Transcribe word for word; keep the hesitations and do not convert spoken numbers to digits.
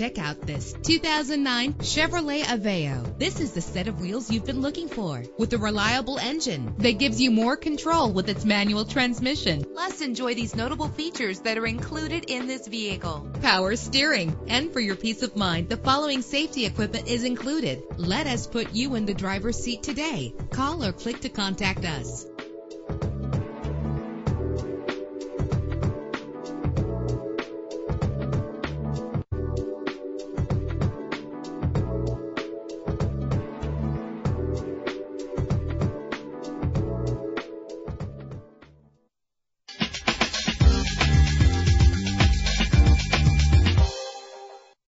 check out this two thousand nine Chevrolet Aveo. This is the set of wheels you've been looking for, with a reliable engine that gives you more control with its manual transmission. Plus, enjoy these notable features that are included in this vehicle: power steering, and for your peace of mind, the following safety equipment is included. Let us put you in the driver's seat today. Call or click to contact us.